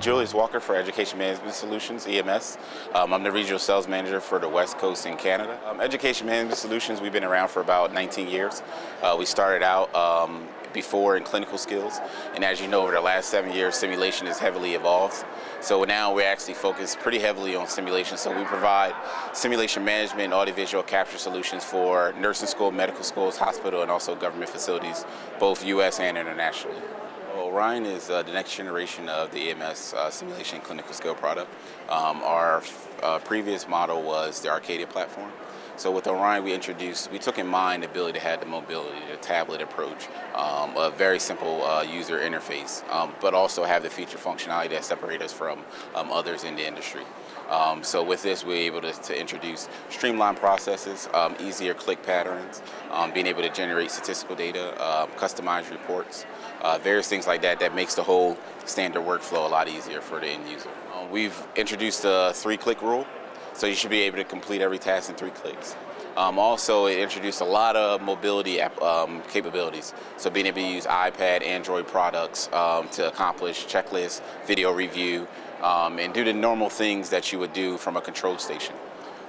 Julius Walker for Education Management Solutions, EMS. I'm the Regional Sales Manager for the West Coast in Canada. Education Management Solutions, we've been around for about 19 years. We started out before in clinical skills, and as you know, over the last 7 years, simulation has heavily evolved. So now we're actually focused pretty heavily on simulation. So we provide simulation management and audiovisual capture solutions for nursing school, medical schools, hospital, and also government facilities, both U.S. and internationally. Orion is the next generation of the EMS simulation clinical skill product. Our previous model was the Arcadia platform. So with Orion, we took in mind the ability to have the mobility, the tablet approach, a very simple user interface, but also have the feature functionality that separates us from others in the industry. So with this, we're able to introduce streamlined processes, easier click patterns, being able to generate statistical data, customized reports, various things like that that makes the whole standard workflow a lot easier for the end user. We've introduced the 3-click rule. So you should be able to complete every task in 3 clicks. Also, it introduced a lot of mobility capabilities. So being able to use iPad, Android products to accomplish checklists, video review, and do the normal things that you would do from a control station.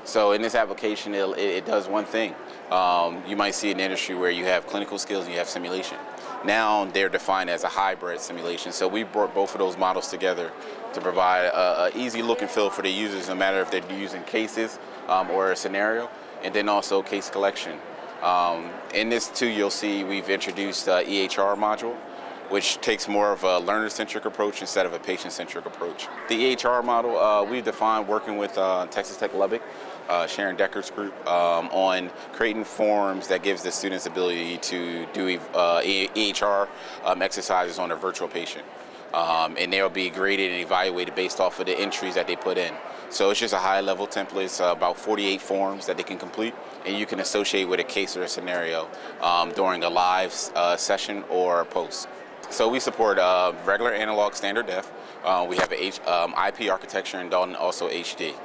So in this application, it does one thing. You might see an industry where you have clinical skills and you have simulation. Now they're defined as a hybrid simulation. So we brought both of those models together to provide an easy look and feel for the users, no matter if they're using cases or a scenario, and then also case collection. In this too, you'll see we've introduced an EHR module, which takes more of a learner-centric approach instead of a patient-centric approach. The EHR model, we've defined working with Texas Tech Lubbock, Sharon Decker's group, on creating forms that gives the students ability to do EHR exercises on a virtual patient. And they'll be graded and evaluated based off of the entries that they put in. So it's just a high-level template. It's about 48 forms that they can complete, and you can associate with a case or a scenario during a live session or a post. So we support regular analog standard def. We have an IP architecture and also HD.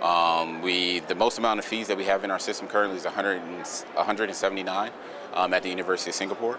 The most amount of fees that we have in our system currently is 179 at the University of Singapore.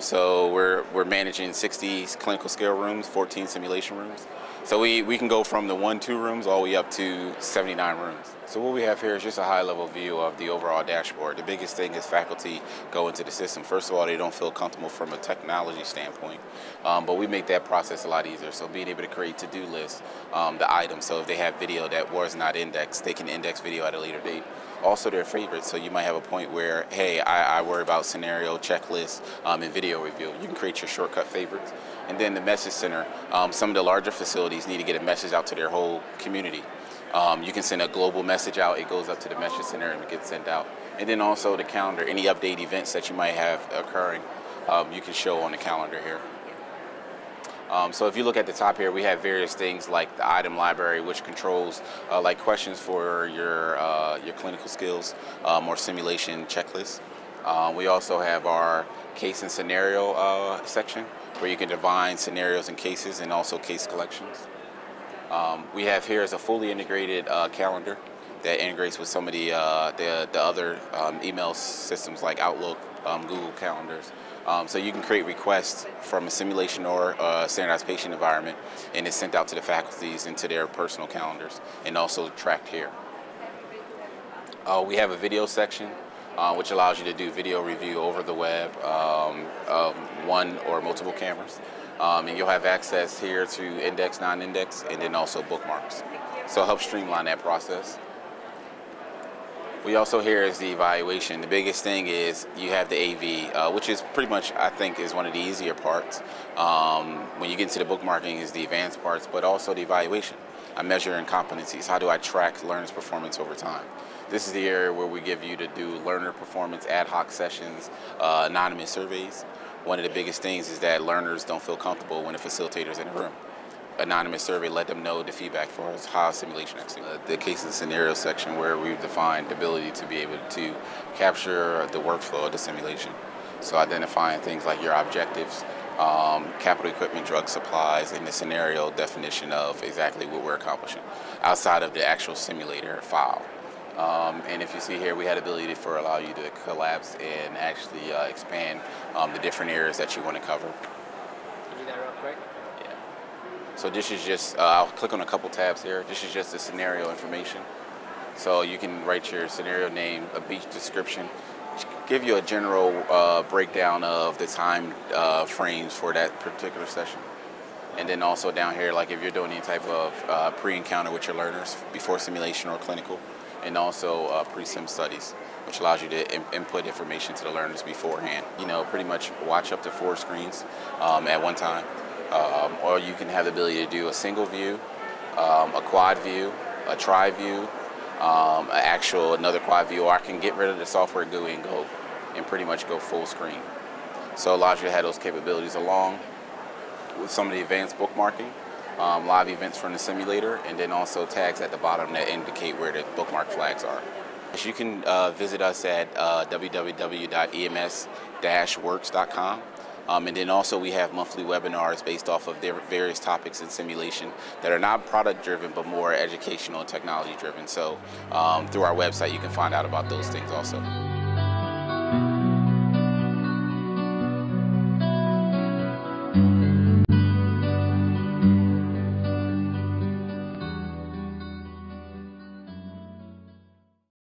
So we're managing 60 clinical skill rooms, 14 simulation rooms. So we can go from the 1-2 rooms all the way up to 79 rooms. So what we have here is just a high-level view of the overall dashboard. The biggest thing is faculty go into the system. First of all, they don't feel comfortable from a technology standpoint, but we make that process a lot easier. So being able to create to-do lists, the items, so if they have video that was not indexed, they can index video at a later date. Also their favorites, so you might have a point where, hey, I worry about scenario, checklist, and video review. You can create your shortcut favorites. And then the message center, some of the larger facilities need to get a message out to their whole community. You can send a global message out, it goes up to the message center and it gets sent out. And then also the calendar, any update events that you might have occurring, you can show on the calendar here. So if you look at the top here, we have various things like the item library, which controls like questions for your clinical skills or simulation checklists. We also have our case and scenario section, where you can define scenarios and cases and also case collections. We have here is a fully integrated calendar that integrates with some of the other email systems like Outlook, Google Calendars. So you can create requests from a simulation or standardized patient environment, and it's sent out to the faculties and to their personal calendars, and also tracked here. We have a video section, which allows you to do video review over the web of one or multiple cameras. And you'll have access here to index, non-index, and then also bookmarks. So it helps streamline that process. We also here is the evaluation. The biggest thing is you have the AV, which is pretty much, I think, is one of the easier parts. When you get into the bookmarking is the advanced parts, but also the evaluation. I'm measuring competencies. How do I track learners' performance over time? This is the area where we give you to do learner performance ad hoc sessions, anonymous surveys. One of the biggest things is that learners don't feel comfortable when a facilitator's in a room. Anonymous survey let them know the feedback for us, how simulation actually. The case and scenario section where we've defined the ability to be able to capture the workflow of the simulation. So identifying things like your objectives, capital equipment, drug supplies, and the scenario definition of exactly what we're accomplishing outside of the actual simulator file. And if you see here, we had ability for allow you to collapse and actually expand the different areas that you want to cover. Can you do that real quick? Yeah. So this is just, I'll click on a couple tabs here. This is just the scenario information. So you can write your scenario name, a beach description, give you a general breakdown of the time frames for that particular session. And then also down here, like if you're doing any type of pre-encounter with your learners before simulation or clinical, and also pre-sim studies, which allows you to input information to the learners beforehand. You know, pretty much watch up to 4 screens at one time. Or you can have the ability to do a single view, a quad view, a tri view, another quad view, or I can get rid of the software GUI and go and pretty much go full screen. So it allows you to have those capabilities along with some of the advanced bookmarking, live events from the simulator, and then also tags at the bottom that indicate where the bookmark flags are. You can visit us at www.ems-works.com. And then also we have monthly webinars based off of their various topics in simulation that are not product driven but more educational and technology driven. So through our website you can find out about those things also.